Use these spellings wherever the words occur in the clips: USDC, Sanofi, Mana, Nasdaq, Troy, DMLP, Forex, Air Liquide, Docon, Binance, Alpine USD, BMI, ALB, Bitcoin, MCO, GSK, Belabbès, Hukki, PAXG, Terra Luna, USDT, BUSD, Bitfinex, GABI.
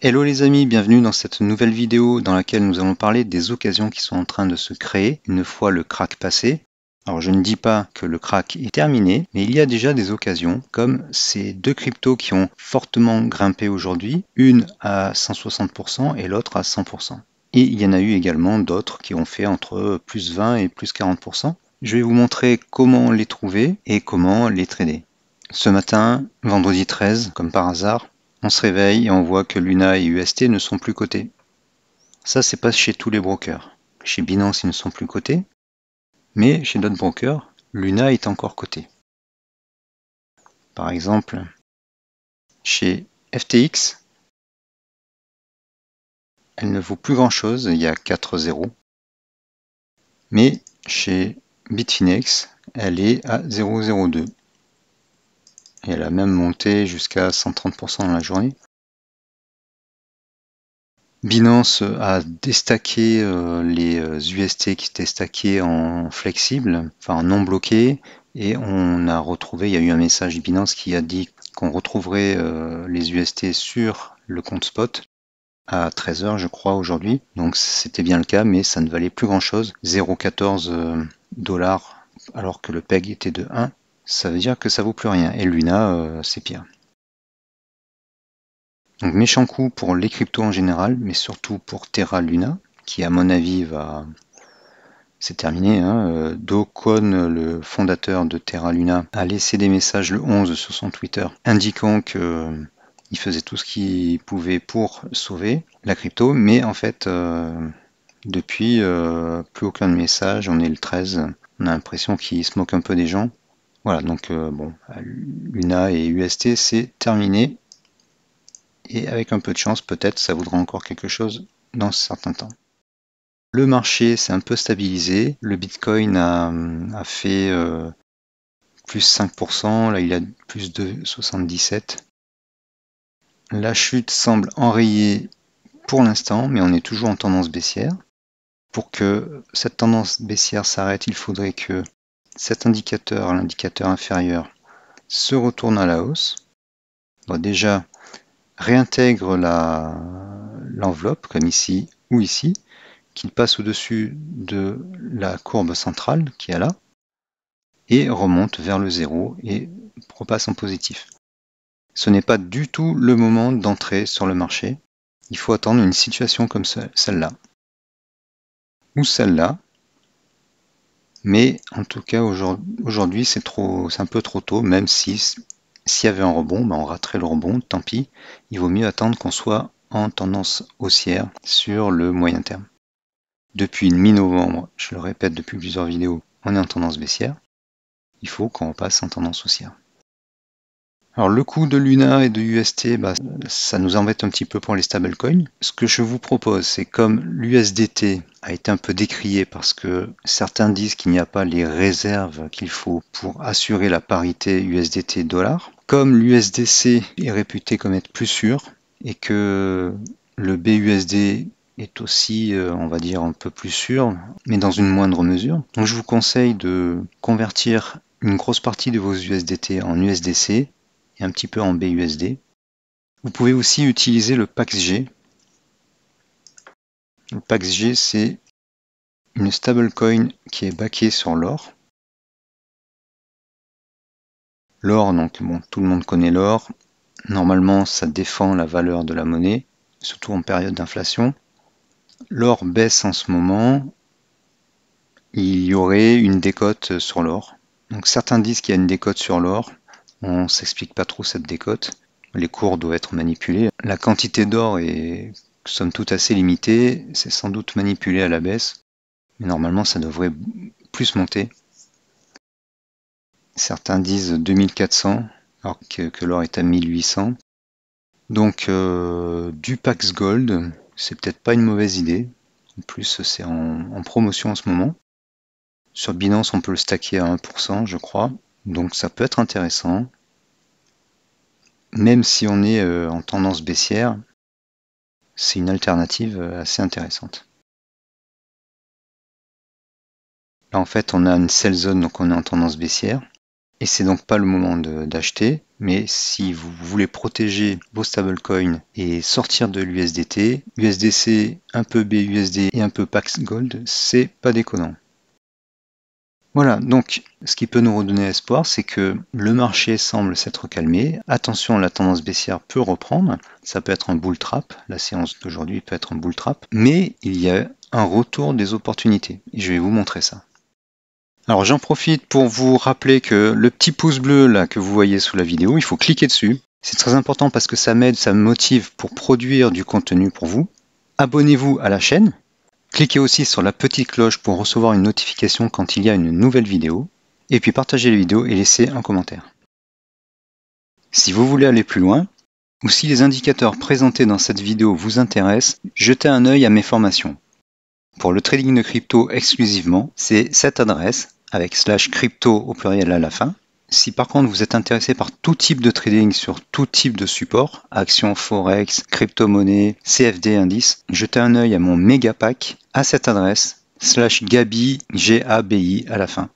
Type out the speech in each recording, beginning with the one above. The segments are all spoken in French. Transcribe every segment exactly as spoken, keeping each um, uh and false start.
Hello les amis, bienvenue dans cette nouvelle vidéo dans laquelle nous allons parler des occasions qui sont en train de se créer une fois le crack passé. Alors je ne dis pas que le crack est terminé, mais il y a déjà des occasions comme ces deux cryptos qui ont fortement grimpé aujourd'hui, une à cent soixante pour cent et l'autre à cent pour cent. Et il y en a eu également d'autres qui ont fait entre plus vingt et plus quarante pour cent. Je vais vous montrer comment les trouver et comment les trader. Ce matin, vendredi treize, comme par hasard, on se réveille et on voit que Luna et U S T ne sont plus cotés. Ça, c'est pas chez tous les brokers. Chez Binance, ils ne sont plus cotés. Mais chez d'autres brokers, Luna est encore cotée. Par exemple, chez F T X, elle ne vaut plus grand-chose, il y a quatre zéros. Mais chez Bitfinex, elle est à zéro zéro deux. Et elle a même monté jusqu'à cent trente pour cent dans la journée. Binance a déstacké les U S T qui étaient stackés en flexible, enfin non bloqués, et on a retrouvé, il y a eu un message Binance qui a dit qu'on retrouverait les U S T sur le compte spot à treize heures je crois aujourd'hui, donc c'était bien le cas, mais ça ne valait plus grand chose, zéro virgule quatorze dollars alors que le P E G était de un. Ça veut dire que ça vaut plus rien. Et Luna, euh, c'est pire. Donc méchant coup pour les cryptos en général, mais surtout pour Terra Luna, qui à mon avis va... C'est terminé. Hein. Docon, le fondateur de Terra Luna, a laissé des messages le onze sur son Twitter, indiquant que il faisait tout ce qu'il pouvait pour sauver la crypto, mais en fait, euh, depuis, euh, plus aucun message. On est le treize, on a l'impression qu'il se moque un peu des gens. Voilà, donc euh, bon, Luna et U S T, c'est terminé. Et avec un peu de chance, peut-être, ça vaudra encore quelque chose dans un certain temps. Le marché s'est un peu stabilisé. Le Bitcoin a, a fait euh, plus cinq pour cent. Là, il a plus de soixante-dix-sept. La chute semble enrayée pour l'instant, mais on est toujours en tendance baissière. Pour que cette tendance baissière s'arrête, il faudrait que cet indicateur, l'indicateur inférieur, se retourne à la hausse. Bon, déjà, réintègre l'enveloppe, comme ici ou ici, qu'il passe au-dessus de la courbe centrale qui est là, et remonte vers le zéro et repasse en positif. Ce n'est pas du tout le moment d'entrer sur le marché. Il faut attendre une situation comme celle-là, ou celle-là. Mais en tout cas, aujourd'hui, c'est trop, c'est un peu trop tôt, même si s'il y avait un rebond, ben on raterait le rebond, tant pis. Il vaut mieux attendre qu'on soit en tendance haussière sur le moyen terme. Depuis mi-novembre, je le répète depuis plusieurs vidéos, on est en tendance baissière. Il faut qu'on passe en tendance haussière. Alors le coût de Luna et de U S T, ben, ça nous embête un petit peu pour les stablecoins. Ce que je vous propose, c'est comme l'U S D T a été un peu décrié parce que certains disent qu'il n'y a pas les réserves qu'il faut pour assurer la parité U S D T-dollar. Comme l'U S D C est réputé comme être plus sûr et que le B U S D est aussi, on va dire, un peu plus sûr, mais dans une moindre mesure. Donc je vous conseille de convertir une grosse partie de vos U S D T en U S D C. Et un petit peu en B U S D. Vous pouvez aussi utiliser le P A X G. Le P A X G, c'est une stablecoin qui est backée sur l'or. L'or, donc bon, tout le monde connaît l'or. Normalement, ça défend la valeur de la monnaie, surtout en période d'inflation. L'or baisse en ce moment. Il y aurait une décote sur l'or. Donc certains disent qu'il y a une décote sur l'or. On ne s'explique pas trop cette décote. Les cours doivent être manipulés. La quantité d'or est somme toute assez limitée. C'est sans doute manipulé à la baisse. Mais normalement, ça devrait plus monter. Certains disent deux mille quatre cents, alors que, que l'or est à mille huit cents. Donc, euh, du Pax Gold, c'est peut-être pas une mauvaise idée. En plus, c'est en, en promotion en ce moment. Sur Binance, on peut le stacker à un pour cent, je crois. Donc ça peut être intéressant, même si on est euh, en tendance baissière, c'est une alternative assez intéressante. Là en fait on a une sell zone, donc on est en tendance baissière, et c'est donc pas le moment d'acheter. Mais si vous voulez protéger vos stablecoins et sortir de l'U S D T, U S D C, un peu B U S D et un peu Pax Gold, c'est pas déconnant. Voilà, donc ce qui peut nous redonner espoir, c'est que le marché semble s'être calmé. Attention, la tendance baissière peut reprendre, ça peut être un bull trap, la séance d'aujourd'hui peut être un bull trap, mais il y a un retour des opportunités, et je vais vous montrer ça. Alors j'en profite pour vous rappeler que le petit pouce bleu là que vous voyez sous la vidéo, il faut cliquer dessus. C'est très important parce que ça m'aide, ça me motive pour produire du contenu pour vous. Abonnez-vous à la chaîne. Cliquez aussi sur la petite cloche pour recevoir une notification quand il y a une nouvelle vidéo. Et puis partagez la vidéo et laissez un commentaire. Si vous voulez aller plus loin, ou si les indicateurs présentés dans cette vidéo vous intéressent, jetez un œil à mes formations. Pour le trading de crypto exclusivement, c'est cette adresse, avec slash crypto au pluriel à la fin. Si par contre vous êtes intéressé par tout type de trading sur tout type de support, actions, forex, crypto-monnaie, C F D, indice, jetez un œil à mon méga pack à cette adresse, slash gabi, G A B I à la fin.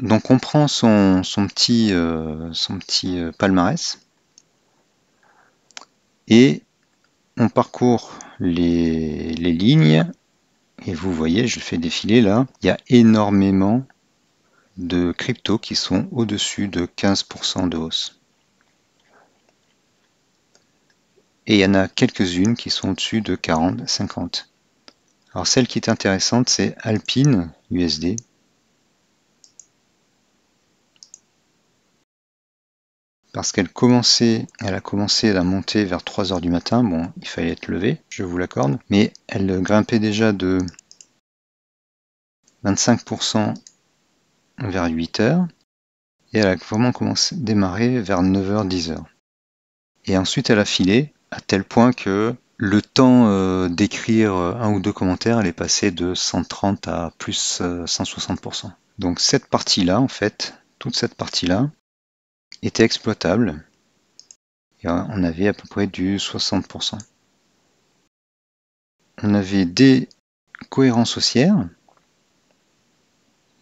Donc on prend son, son petit, euh, son petit euh, palmarès et on parcourt les, les lignes. Et vous voyez, je fais défiler là, il y a énormément de cryptos qui sont au-dessus de quinze pour cent de hausse. Et il y en a quelques-unes qui sont au-dessus de quarante, cinquante. Alors celle qui est intéressante, c'est Alpine U S D. Parce qu'elle commençait, elle a commencé à monter vers trois heures du matin. Bon, il fallait être levé, je vous l'accorde. Mais elle grimpait déjà de vingt-cinq pour cent vers huit heures. Et elle a vraiment commencé à démarrer vers neuf heures, dix heures. Et ensuite, elle a filé à tel point que le temps euh, d'écrire un ou deux commentaires, elle est passée de cent trente à plus euh, cent soixante pour cent. Donc cette partie-là, en fait, toute cette partie-là, était exploitable et on avait à peu près du soixante pour cent. On avait des cohérences haussières,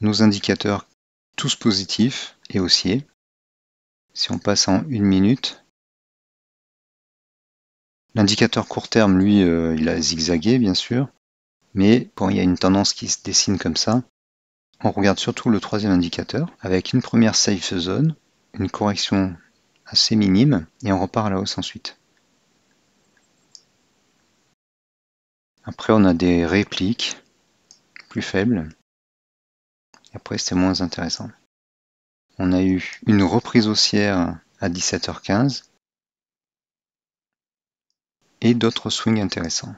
nos indicateurs tous positifs et haussiers. Si on passe en une minute, l'indicateur court terme, lui, euh, il a zigzagué bien sûr, mais quand il y a une tendance qui se dessine comme ça, on regarde surtout le troisième indicateur avec une première safe zone, une correction assez minime et on repart à la hausse ensuite. Après on a des répliques plus faibles. Après c'était moins intéressant. On a eu une reprise haussière à dix-sept heures quinze et d'autres swings intéressants.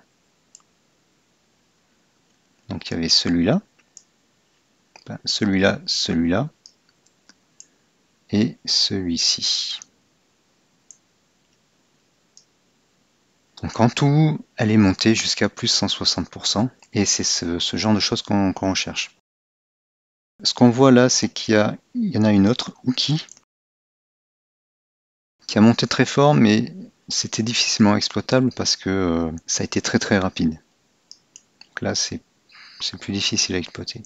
Donc il y avait celui-là, celui-là, celui-là. Et celui-ci. Donc en tout, elle est montée jusqu'à plus cent soixante pour cent et c'est ce, ce genre de choses qu'on qu'on recherche. Ce qu'on voit là, c'est qu'il y a, il y en a une autre, Hukki, qui a monté très fort, mais c'était difficilement exploitable parce que euh, ça a été très très rapide. Donc là, c'est plus difficile à exploiter.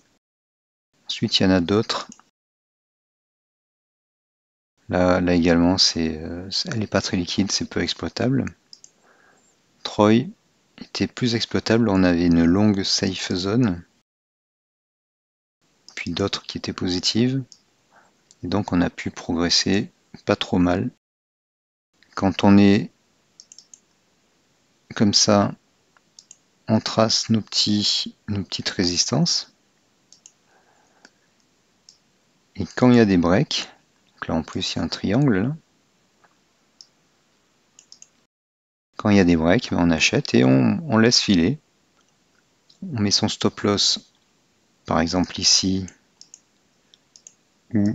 Ensuite, il y en a d'autres. Là, là également, c'est, euh, elle n'est pas très liquide, c'est peu exploitable. Troy était plus exploitable, on avait une longue safe zone, puis d'autres qui étaient positives. Et donc on a pu progresser pas trop mal. Quand on est comme ça, on trace nos, petits, nos petites résistances. Et quand il y a des breaks, donc là en plus il y a un triangle là. Quand il y a des breaks, on achète et on, on laisse filer. On met son stop loss par exemple ici ou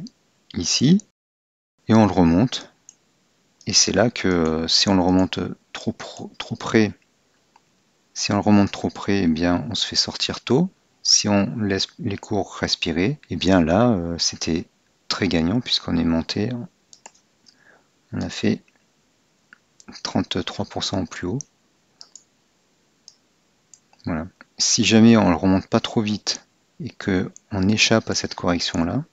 ici et on le remonte. Et c'est là que si on le remonte trop, pro, trop près, si on le remonte trop près, eh bien on se fait sortir tôt. Si on laisse les cours respirer, et eh bien là c'était très gagnant puisqu'on est monté, on a fait trente-trois pour cent au plus haut. Voilà. Si jamais on ne remonte pas trop vite et que on échappe à cette correction là,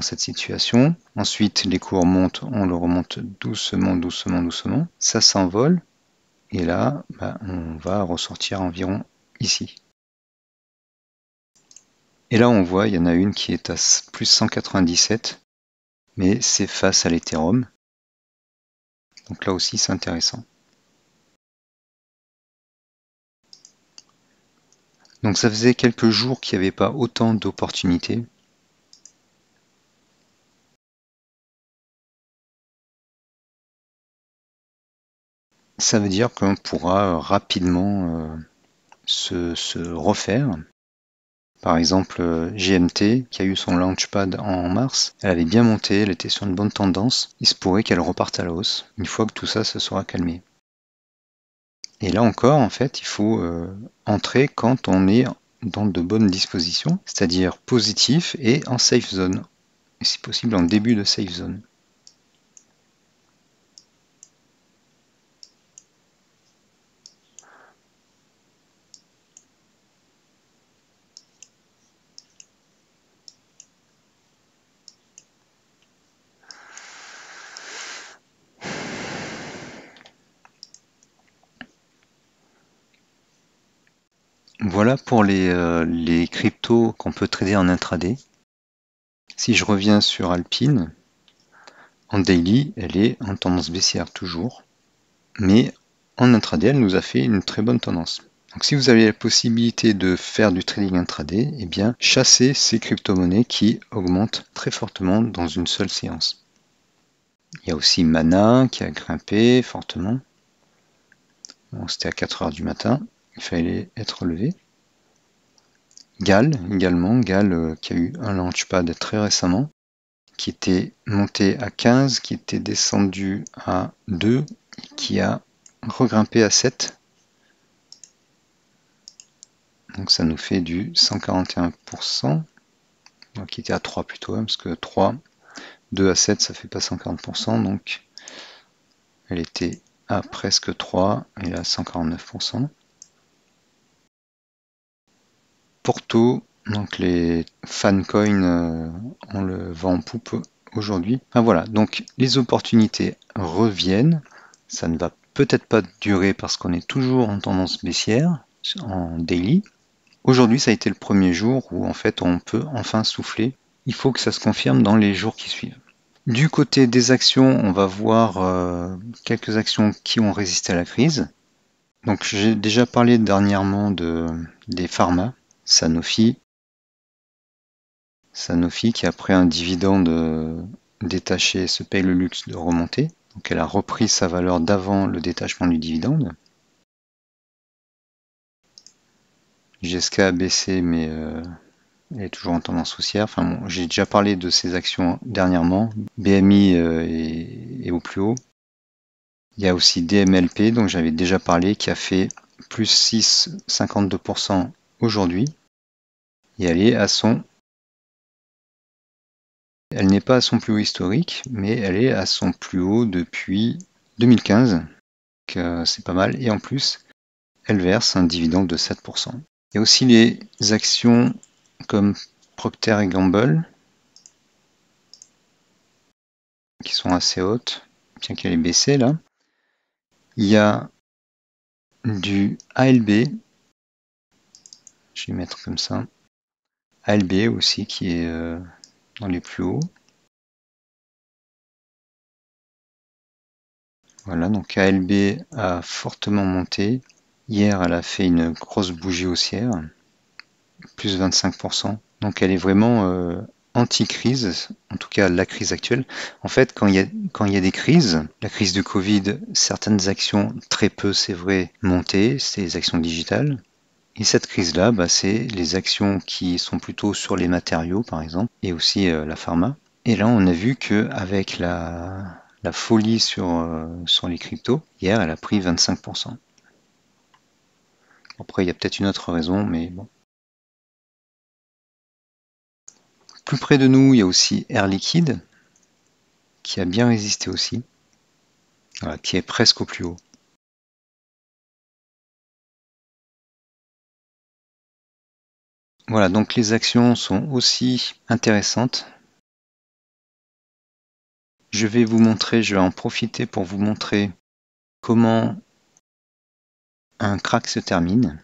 dans cette situation. Ensuite, les cours montent, on le remonte doucement, doucement, doucement. Ça s'envole. Et là, bah, on va ressortir environ ici. Et là, on voit, il y en a une qui est à plus cent quatre-vingt-dix-sept, mais c'est face à l'Ethereum. Donc là aussi, c'est intéressant. Donc ça faisait quelques jours qu'il n'y avait pas autant d'opportunités. Ça veut dire qu'on pourra rapidement euh, se, se refaire. Par exemple, G M T, qui a eu son launchpad en mars, elle avait bien monté, elle était sur une bonne tendance. Il se pourrait qu'elle reparte à la hausse, une fois que tout ça se sera calmé. Et là encore, en fait, il faut euh, entrer quand on est dans de bonnes dispositions, c'est-à-dire positif et en safe zone, et si possible en début de safe zone. Voilà pour les, euh, les cryptos qu'on peut trader en intraday. Si je reviens sur Alpine, en daily, elle est en tendance baissière toujours. Mais en intraday, elle nous a fait une très bonne tendance. Donc si vous avez la possibilité de faire du trading intraday, eh bien chassez ces crypto-monnaies qui augmentent très fortement dans une seule séance. Il y a aussi Mana qui a grimpé fortement. Bon, c'était à quatre heures du matin. Il fallait être levé. Gal également, Gal euh, qui a eu un launchpad très récemment, qui était monté à quinze, qui était descendu à deux, et qui a regrimpé à sept. Donc ça nous fait du cent quarante et un pour cent, donc qui était à trois plutôt, hein, parce que trois, deux à sept, ça fait pas cent quarante pour cent, donc elle était à presque trois, et là cent quarante-neuf pour cent. Porto, donc les fancoins, euh, on le vend en poupe aujourd'hui. Ah, voilà, donc les opportunités reviennent. Ça ne va peut-être pas durer parce qu'on est toujours en tendance baissière, en daily. Aujourd'hui, ça a été le premier jour où en fait on peut enfin souffler. Il faut que ça se confirme dans les jours qui suivent. Du côté des actions, on va voir euh, quelques actions qui ont résisté à la crise. Donc j'ai déjà parlé dernièrement de, des pharma. Sanofi, Sanofi qui après un dividende détaché se paye le luxe de remonter. Donc elle a repris sa valeur d'avant le détachement du dividende. G S K a baissé mais euh, elle est toujours en tendance haussière. Enfin bon, j'ai déjà parlé de ces actions dernièrement. B M I euh, est, est au plus haut. Il y a aussi D M L P dont j'avais déjà parlé qui a fait plus six virgule cinquante-deux pour cent aujourd'hui. Et elle est à son... Elle n'est pas à son plus haut historique, mais elle est à son plus haut depuis deux mille quinze. Donc euh, c'est pas mal. Et en plus, elle verse un dividende de sept pour cent. Il y a aussi les actions comme Procter et Gamble, qui sont assez hautes, bien qu'elle est baissée là. Il y a du A L B, je vais mettre comme ça, A L B aussi qui est euh, dans les plus hauts. Voilà, donc A L B a fortement monté. Hier, elle a fait une grosse bougie haussière, plus vingt-cinq pour cent. Donc elle est vraiment euh, anti-crise, en tout cas la crise actuelle. En fait, quand il y a, quand il y a des crises, la crise du Covid, certaines actions, très peu c'est vrai, montées, c'est les actions digitales. Et cette crise-là, bah, c'est les actions qui sont plutôt sur les matériaux, par exemple, et aussi euh, la pharma. Et là, on a vu qu'avec la, la folie sur, euh, sur les cryptos, hier, elle a pris vingt-cinq pour cent. Après, il y a peut-être une autre raison, mais bon. Plus près de nous, il y a aussi Air Liquide, qui a bien résisté aussi, voilà, qui est presque au plus haut. Voilà, donc les actions sont aussi intéressantes. je vais vous montrer, je vais en profiter pour vous montrer comment un crack se termine.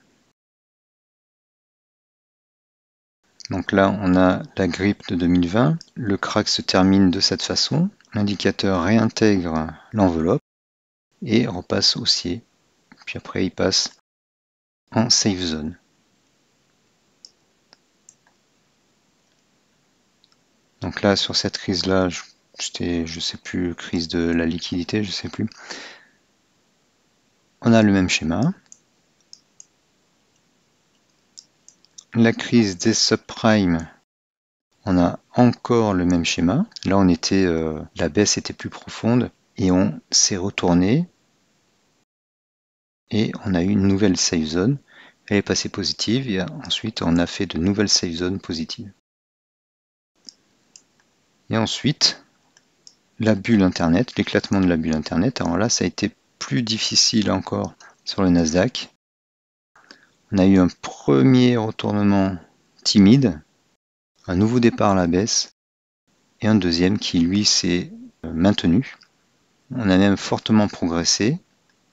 Donc là, on a la grippe de deux mille vingt. Le crack se termine de cette façon. L'indicateur réintègre l'enveloppe et repasse haussier. Puis après, il passe en safe zone. Donc là, sur cette crise-là, c'était, je sais plus, crise de la liquidité, je sais plus. On a le même schéma. La crise des subprimes, on a encore le même schéma. Là, on était, euh, la baisse était plus profonde et on s'est retourné. Et on a eu une nouvelle safe zone. Elle est passée positive et ensuite, on a fait de nouvelles safe zones positives. Et ensuite, la bulle Internet, l'éclatement de la bulle Internet. Alors là, ça a été plus difficile encore sur le Nasdaq. On a eu un premier retournement timide, un nouveau départ à la baisse et un deuxième qui lui s'est maintenu. On a même fortement progressé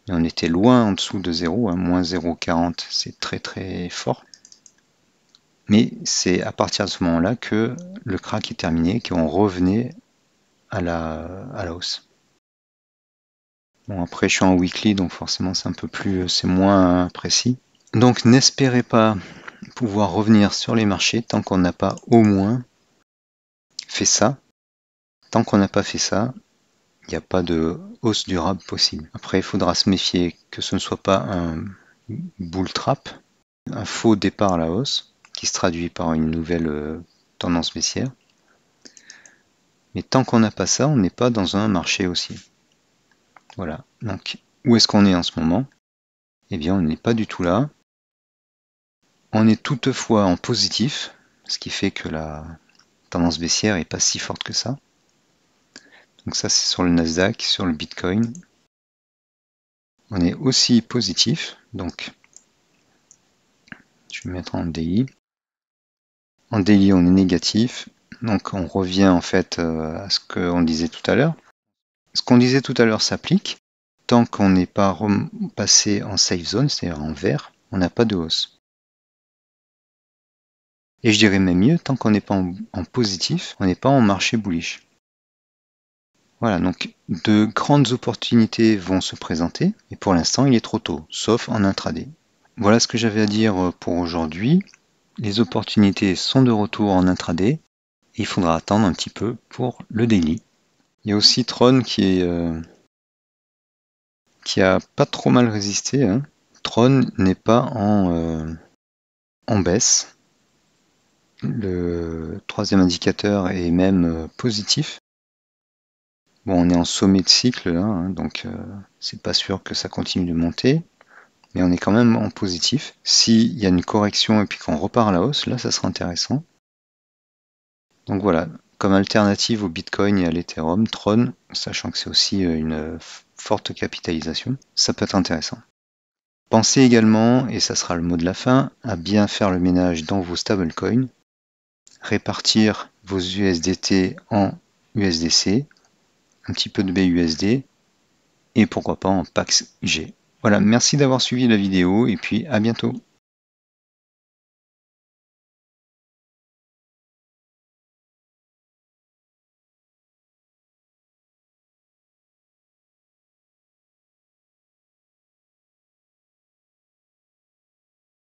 et on était loin en dessous de zéro, hein, moins zéro virgule quarante, c'est très très fort. Mais c'est à partir de ce moment-là que le crack est terminé, qu'on revenait à la, à la hausse. Bon, après je suis en weekly donc forcément c'est un peu plus, c'est moins précis. Donc n'espérez pas pouvoir revenir sur les marchés tant qu'on n'a pas au moins fait ça. Tant qu'on n'a pas fait ça, il n'y a pas de hausse durable possible. Après, il faudra se méfier que ce ne soit pas un bull trap, un faux départ à la hausse, qui se traduit par une nouvelle tendance baissière. Mais tant qu'on n'a pas ça, on n'est pas dans un marché haussier. Voilà, donc où est-ce qu'on est en ce moment? Eh bien, on n'est pas du tout là. On est toutefois en positif, ce qui fait que la tendance baissière n'est pas si forte que ça. Donc ça, c'est sur le Nasdaq, sur le Bitcoin. On est aussi positif, donc je vais mettre en D I. En D I, on est négatif, donc on revient en fait à ce qu'on disait tout à l'heure. Ce qu'on disait tout à l'heure s'applique. Tant qu'on n'est pas passé en safe zone, c'est-à-dire en vert, on n'a pas de hausse. Et je dirais même mieux, tant qu'on n'est pas en, en positif, on n'est pas en marché bullish. Voilà, donc de grandes opportunités vont se présenter, mais pour l'instant il est trop tôt, sauf en intraday. Voilà ce que j'avais à dire pour aujourd'hui. Les opportunités sont de retour en intraday, et il faudra attendre un petit peu pour le daily. Il y a aussi Tron qui est... Euh, qui a pas trop mal résisté, hein. Tron n'est pas en, euh, en baisse. Le troisième indicateur est même euh, positif. Bon, on est en sommet de cycle, là, hein, donc euh, c'est pas sûr que ça continue de monter, mais on est quand même en positif. S'il y a une correction et puis qu'on repart à la hausse, là, ça sera intéressant. Donc voilà, comme alternative au Bitcoin et à l'Ethereum, Tron, sachant que c'est aussi une... Euh, forte capitalisation, ça peut être intéressant. Pensez également, et ça sera le mot de la fin, à bien faire le ménage dans vos stablecoins, répartir vos U S D T en U S D C, un petit peu de B U S D, et pourquoi pas en P A X G. Voilà, merci d'avoir suivi la vidéo, et puis à bientôt.